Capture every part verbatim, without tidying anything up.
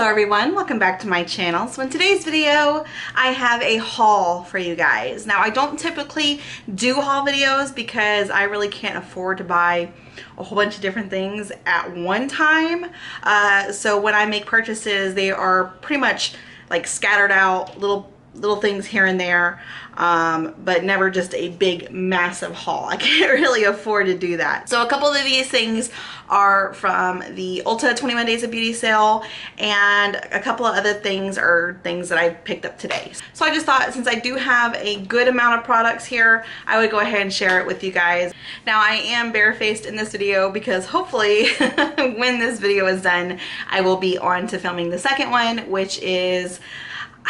Hello everyone, welcome back to my channel. So in today's video, I have a haul for you guys. Now I don't typically do haul videos because I really can't afford to buy a whole bunch of different things at one time. Uh, so when I make purchases, they are pretty much like scattered out, little little things here and there, um, but never just a big massive haul. I can't really afford to do that. So a couple of these things are from the Ulta twenty-one Days of Beauty sale, and a couple of other things are things that I picked up today. So I just thought, since I do have a good amount of products here, I would go ahead and share it with you guys. Now I am barefaced in this video because hopefully when this video is done, I will be on to filming the second one, which is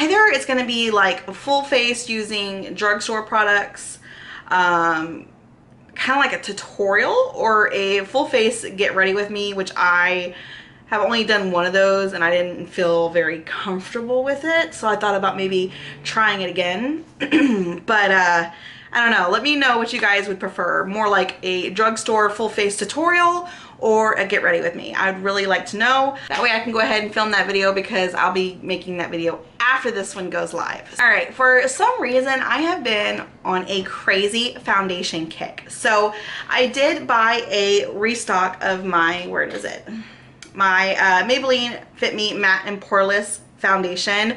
either it's going to be like a full face using drugstore products, um, kind of like a tutorial, or a full face get ready with me, which I have only done one of those and I didn't feel very comfortable with it. So I thought about maybe trying it again, but uh, I don't know. Let me know what you guys would prefer, more like a drugstore full face tutorial or a get ready with me. I'd really like to know. That way I can go ahead and film that video because I'll be making that video after this one goes live. All right, for some reason I have been on a crazy foundation kick. So I did buy a restock of my, where is it? My uh, Maybelline Fit Me Matte and Poreless foundation.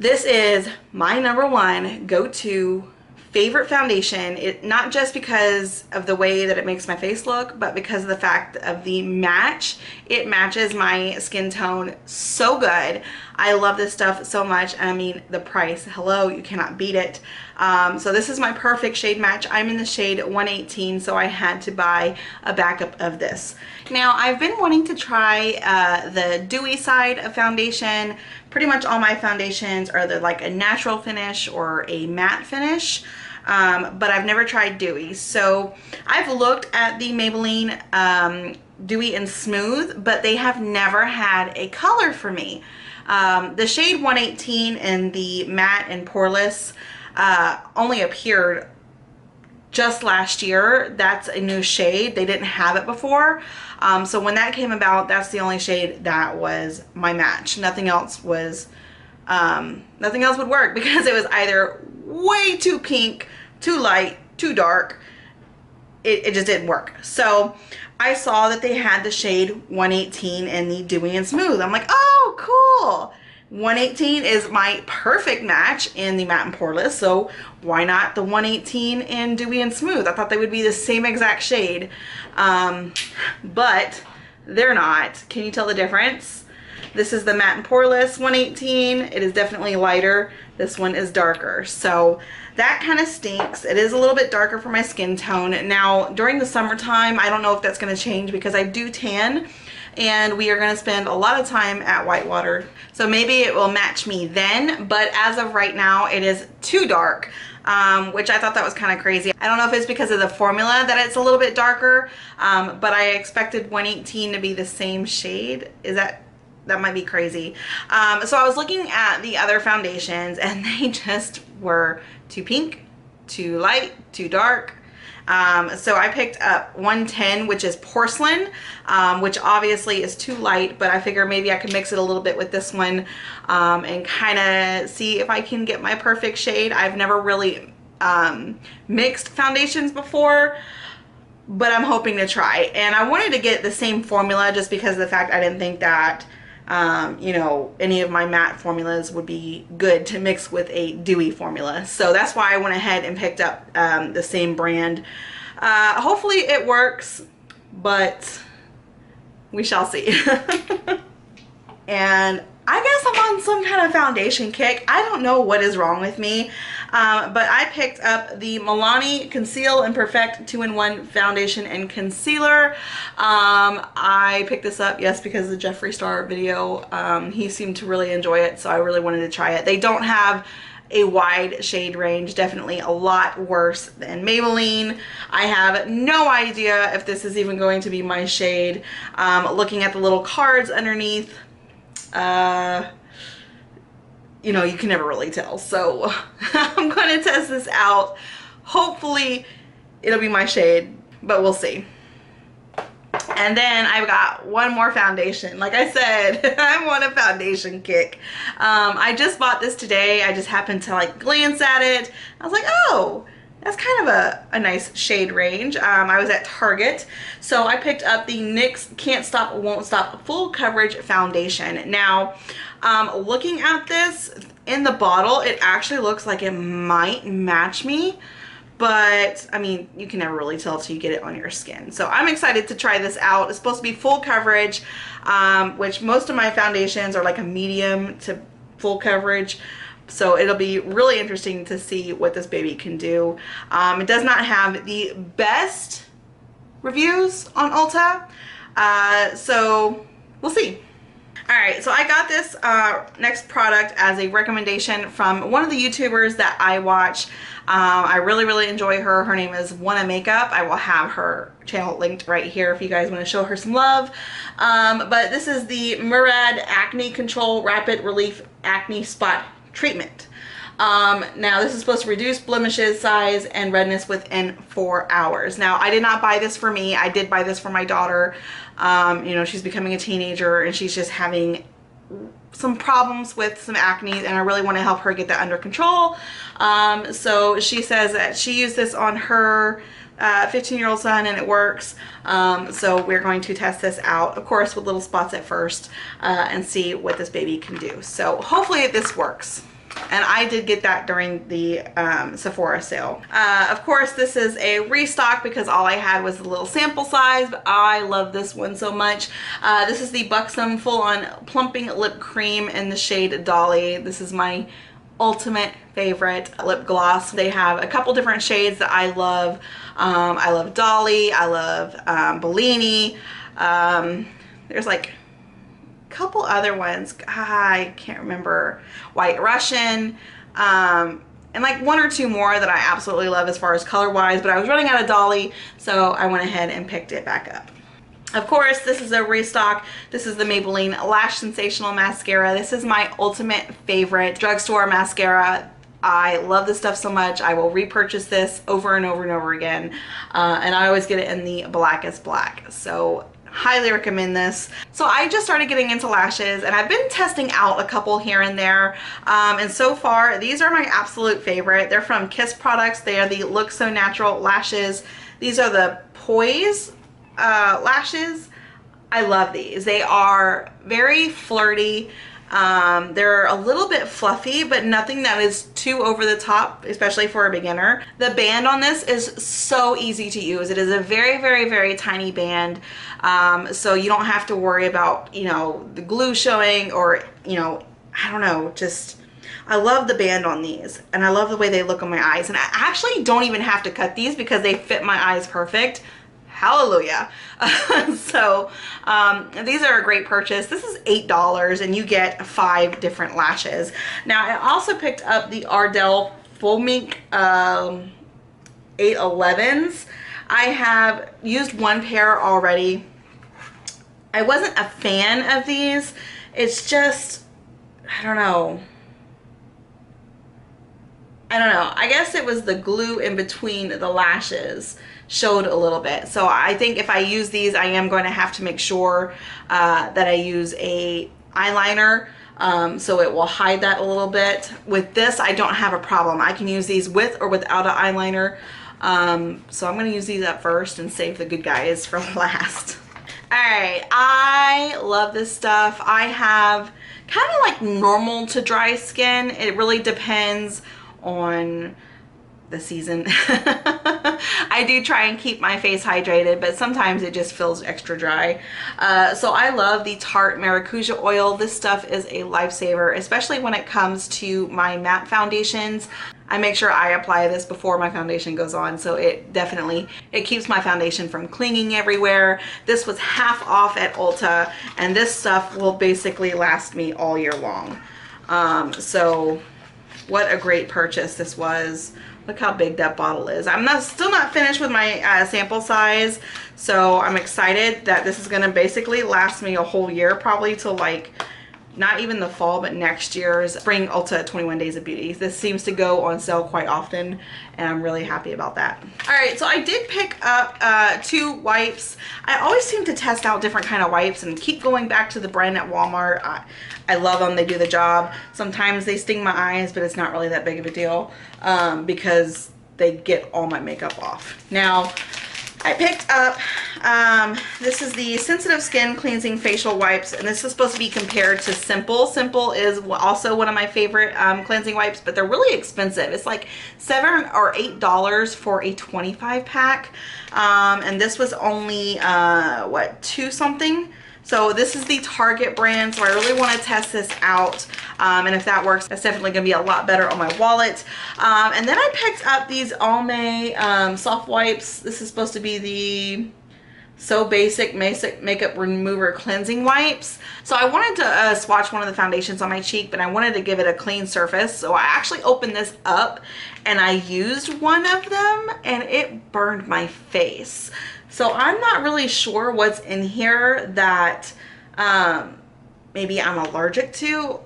This is my number one go-to favorite foundation, it not just because of the way that it makes my face look, but because of the fact of the match. It matches my skin tone so good. I love this stuff so much. I mean, the price, hello, you cannot beat it. Um, so this is my perfect shade match. I'm in the shade one eighteen, so I had to buy a backup of this. Now I've been wanting to try uh, the dewy side of foundation. Pretty much all my foundations are either like a natural finish or a matte finish, um, but I've never tried dewy. So I've looked at the Maybelline um, Dewy and Smooth, but they have never had a color for me. Um, the shade one eighteen and the matte and poreless uh, only appeared just last year. That's a new shade. They didn't have it before. Um, so when that came about, that's the only shade that was my match. Nothing else was, um, nothing else would work because it was either way too pink, too light, too dark. It, it just didn't work. So I saw that they had the shade one eighteen and the Dewy and Smooth. I'm like, oh, cool. one eighteen is my perfect match in the matte and poreless, so why not the one eighteen in Dewy and Smooth? I thought they would be the same exact shade, um, but they're not. Can you tell the difference? This is the matte and poreless one eighteen. It is definitely lighter. This one is darker, so that kind of stinks. It is a little bit darker for my skin tone. Now, during the summertime, I don't know if that's going to change because I do tan, and we are going to spend a lot of time at Whitewater, so maybe it will match me then. But as of right now, it is too dark, um, which I thought that was kind of crazy. I don't know if it's because of the formula that it's a little bit darker, um, but I expected one eighteen to be the same shade. Is that, that might be crazy. Um, so I was looking at the other foundations and they just were too pink, too light, too dark. Um, so I picked up one ten, which is porcelain, um, which obviously is too light, but I figure maybe I could mix it a little bit with this one, um, and kind of see if I can get my perfect shade. I've never really, um, mixed foundations before, but I'm hoping to try. And I wanted to get the same formula just because of the fact I didn't think that, um, you know, any of my matte formulas would be good to mix with a dewy formula. So that's why I went ahead and picked up um, the same brand. Uh, hopefully it works, but we shall see. And I guess I'm on some kind of foundation kick. I don't know what is wrong with me, um, but I picked up the Milani Conceal and Perfect two in one Foundation and Concealer. Um, I picked this up, yes, because of the Jeffree Star video. Um, he seemed to really enjoy it, so I really wanted to try it. They don't have a wide shade range, definitely a lot worse than Maybelline. I have no idea if this is even going to be my shade. Um, looking at the little cards underneath, uh you know, you can never really tell, so I'm gonna test this out. Hopefully it'll be my shade, but we'll see. And then I've got one more foundation. Like I said, I'm on a foundation kick. Um, I just bought this today. I just happened to like glance at it. I was like, oh, that's kind of a, a nice shade range. Um, I was at Target. So I picked up the NYX Can't Stop Won't Stop Full Coverage Foundation. Now, um, looking at this in the bottle, it actually looks like it might match me. But, I mean, you can never really tell until you get it on your skin. So I'm excited to try this out. It's supposed to be full coverage, um, which most of my foundations are like a medium to full coverage. So it'll be really interesting to see what this baby can do. Um, it does not have the best reviews on Ulta. Uh, so we'll see. Alright, so I got this uh, next product as a recommendation from one of the YouTubers that I watch. Um, I really, really enjoy her. Her name is Wanna Makeup. I will have her channel linked right here if you guys want to show her some love. Um, but this is the Murad Acne Control Rapid Relief Acne Spot Treatment. Um, now this is supposed to reduce blemishes, size, and redness within four hours. Now I did not buy this for me. I did buy this for my daughter. Um, you know, she's becoming a teenager and she's just having some problems with some acne, and I really want to help her get that under control. Um, so she says that she used this on her fifteen year old son and it works. Um, so we're going to test this out, of course, with little spots at first, uh, and see what this baby can do. So hopefully this works. And I did get that during the um, Sephora sale. Uh, of course, this is a restock because all I had was a little sample size, but I love this one so much. Uh, this is the Buxom Full-On Plumping Lip Cream in the shade Dolly. This is my ultimate favorite lip gloss. They have a couple different shades that I love. Um, I love Dolly. I love um, Bellini. Um, there's like couple other ones. I can't remember. White Russian, um, and like one or two more that I absolutely love as far as color wise, but I was running out of Dolly, so I went ahead and picked it back up. Of course, this is a restock. This is the Maybelline Lash Sensational Mascara. This is my ultimate favorite drugstore mascara. I love this stuff so much. I will repurchase this over and over and over again, uh, and I always get it in the blackest black. So highly recommend this. So I just started getting into lashes and I've been testing out a couple here and there, um, and so far these are my absolute favorite. They're from Kiss Products. They are the Look So Natural lashes. These are the Poise uh, lashes. I love these. They are very flirty. Um, they're a little bit fluffy, but nothing that is too over the top, especially for a beginner. The band on this is so easy to use. It is a very, very, very tiny band. Um, so you don't have to worry about, you know, the glue showing or, you know, I don't know, just, I love the band on these and I love the way they look on my eyes. And I actually don't even have to cut these because they fit my eyes perfect. Hallelujah. So um, these are a great purchase. This is eight dollars and you get five different lashes. Now I also picked up the Ardell Full Mink um, eight elevens. I have used one pair already. I wasn't a fan of these. It's just, I don't know. I don't know. I guess it was the glue in between the lashes showed a little bit. So I think if I use these, I am going to have to make sure uh, that I use a eyeliner, um, so it will hide that a little bit. With this, I don't have a problem. I can use these with or without an eyeliner. Um, so I'm going to use these up first and save the good guys for last. All right, I love this stuff. I have kind of like normal to dry skin. It really depends on the season. I do try and keep my face hydrated, but sometimes it just feels extra dry. Uh, so I love the Tarte Maracuja oil. This stuff is a lifesaver, especially when it comes to my matte foundations. I make sure I apply this before my foundation goes on, so it definitely, it keeps my foundation from clinging everywhere. This was half off at Ulta, and this stuff will basically last me all year long. Um, so what a great purchase this was. Look how big that bottle is. I'm not still not finished with my uh, sample size, so I'm excited that this is going to basically last me a whole year, probably till like not even the fall, but next year's spring Ulta twenty-one Days of Beauty. This seems to go on sale quite often, and I'm really happy about that. All right, so I did pick up uh, two wipes. I always seem to test out different kind of wipes and keep going back to the brand at Walmart. I, I love them, they do the job. Sometimes they sting my eyes, but it's not really that big of a deal um, because they get all my makeup off. Now, I picked up, um, this is the Sensitive Skin Cleansing Facial Wipes, and this is supposed to be compared to Simple. Simple is also one of my favorite um, cleansing wipes, but they're really expensive. It's like seven or eight dollars for a twenty-five pack, um, and this was only, uh, what, two something? So this is the Target brand, so I really want to test this out, um, and if that works, that's definitely going to be a lot better on my wallet. Um, and then I picked up these Almay um, soft wipes. This is supposed to be the So Basic Makeup Remover Cleansing Wipes. So I wanted to uh, swatch one of the foundations on my cheek, but I wanted to give it a clean surface. So I actually opened this up and I used one of them and it burned my face. So I'm not really sure what's in here that um, maybe I'm allergic to.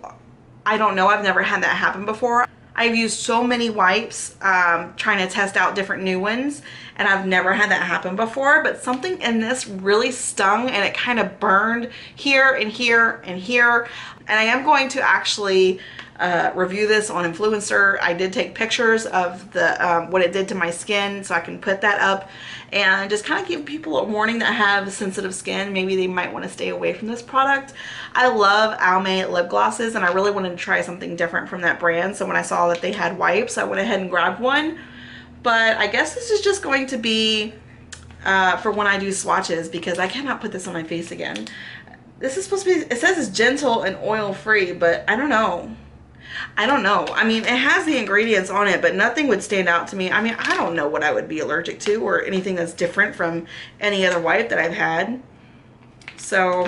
I don't know, I've never had that happen before. I've used so many wipes um, trying to test out different new ones, and I've never had that happen before, but something in this really stung and it kind of burned here and here and here. And I am going to actually uh, review this on Influencer. I did take pictures of the um, what it did to my skin, so I can put that up and just kind of give people a warning that have sensitive skin. Maybe they might want to stay away from this product. I love Almay lip glosses, and I really wanted to try something different from that brand. So when I saw that they had wipes, I went ahead and grabbed one. But I guess this is just going to be uh, for when I do swatches, because I cannot put this on my face again. This is supposed to be, it says it's gentle and oil free, but I don't know. I don't know. I mean, it has the ingredients on it, but nothing would stand out to me. I mean, I don't know what I would be allergic to or anything that's different from any other wipe that I've had. So,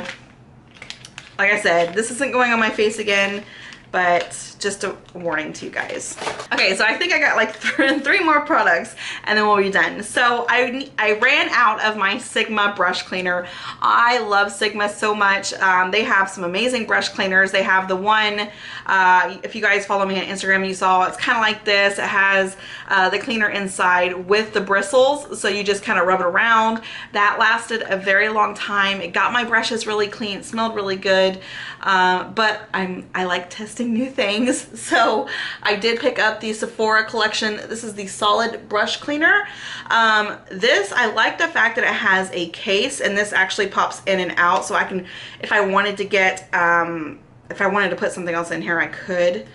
like I said, this isn't going on my face again, but just a warning to you guys. Okay, so I think I got like th three more products and then we'll be done. So I, I ran out of my Sigma brush cleaner. I love Sigma so much. Um, they have some amazing brush cleaners. They have the one, uh, if you guys follow me on Instagram, you saw it's kind of like this. It has uh, the cleaner inside with the bristles, so you just kind of rub it around. That lasted a very long time. It got my brushes really clean. It smelled really good, uh, but I'm, I like testing new things. So I did pick up the Sephora Collection. This is the solid brush cleaner. Um, this, I like the fact that it has a case, and this actually pops in and out, so I can, if I wanted to get, um, if I wanted to put something else in here, I could,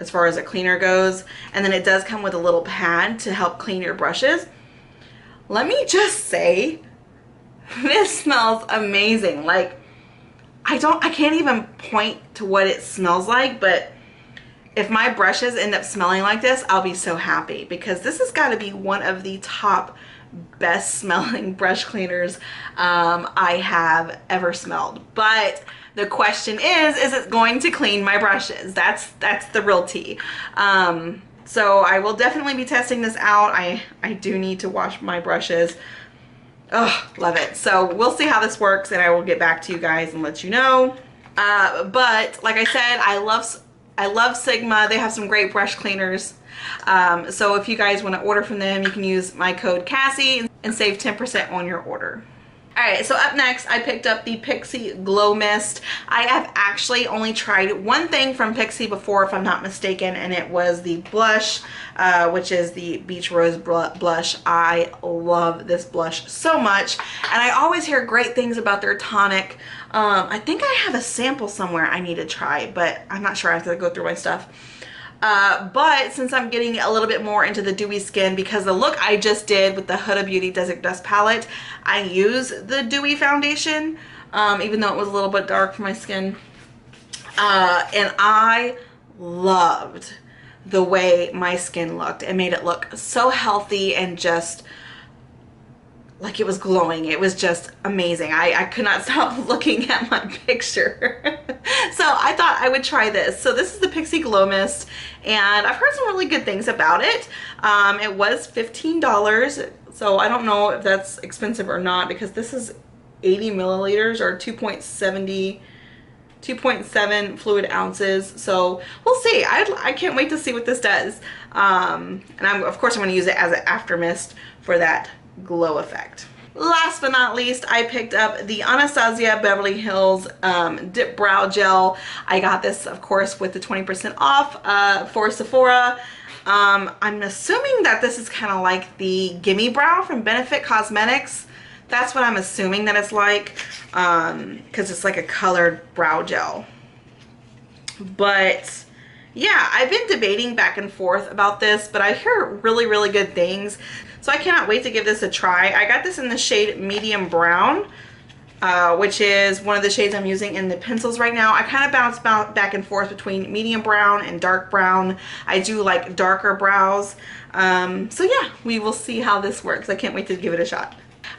as far as a cleaner goes. And then it does come with a little pad to help clean your brushes. Let me just say, this smells amazing. Like, I don't, I can't even point to what it smells like, but if my brushes end up smelling like this, I'll be so happy, because this has got to be one of the top best smelling brush cleaners um, I have ever smelled. But the question is, is it going to clean my brushes? That's, that's the real tea. Um, so I will definitely be testing this out. I, I do need to wash my brushes. Oh, love it. So we'll see how this works, and I will get back to you guys and let you know. Uh, but like I said, I love I love Sigma. They have some great brush cleaners. Um, so if you guys want to order from them, you can use my code Cassie and save ten percent on your order. Alright, so up next, I picked up the Pixi Glow Mist. I have actually only tried one thing from Pixi before, if I'm not mistaken, and it was the blush, uh, which is the Beach Rose blush. I love this blush so much, and I always hear great things about their tonic. Um, I think I have a sample somewhere I need to try, but I'm not sure. I have to go through my stuff. Uh, but since I'm getting a little bit more into the dewy skin, because the look I just did with the Huda Beauty Desert Dust palette, I use the dewy foundation, um, even though it was a little bit dark for my skin. Uh, and I loved the way my skin looked. It made it look so healthy and just like it was glowing. It was just amazing. I, I could not stop looking at my picture. So I thought I would try this. So this is the Pixi Glow Mist, and I've heard some really good things about it. Um, it was fifteen dollars, so I don't know if that's expensive or not, because this is eighty milliliters or two point seventy two point seven fluid ounces. So we'll see. I, I can't wait to see what this does. Um, and I'm, of course I'm going to use it as an after mist for that glow effect. Last but not least, I picked up the Anastasia Beverly Hills um, Dip Brow Gel. I got this, of course, with the twenty percent off uh, for Sephora. Um, I'm assuming that this is kind of like the Gimme Brow from Benefit Cosmetics. That's what I'm assuming that it's like, because um, it's like a colored brow gel. But yeah, I've been debating back and forth about this, but I hear really, really good things. So I cannot wait to give this a try. I got this in the shade medium brown, uh, which is one of the shades I'm using in the pencils right now. I kind of bounce back and forth between medium brown and dark brown. I do like darker brows. Um, so yeah, we will see how this works. I can't wait to give it a shot.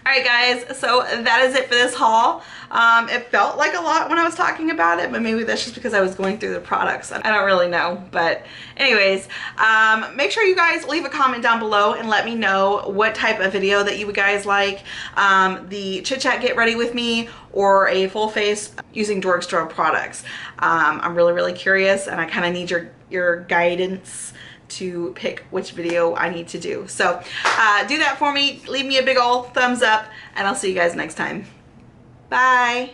Alright guys, so that is it for this haul. Um, it felt like a lot when I was talking about it, but maybe that's just because I was going through the products. I don't really know, but anyways, um, make sure you guys leave a comment down below and let me know what type of video that you guys like. Um, the Chit Chat Get Ready With Me or a full face using drugstore products. Um, I'm really, really curious and I kind of need your, your guidance to pick which video I need to do. So uh, do that for me. Leave me a big old thumbs up and I'll see you guys next time. Bye.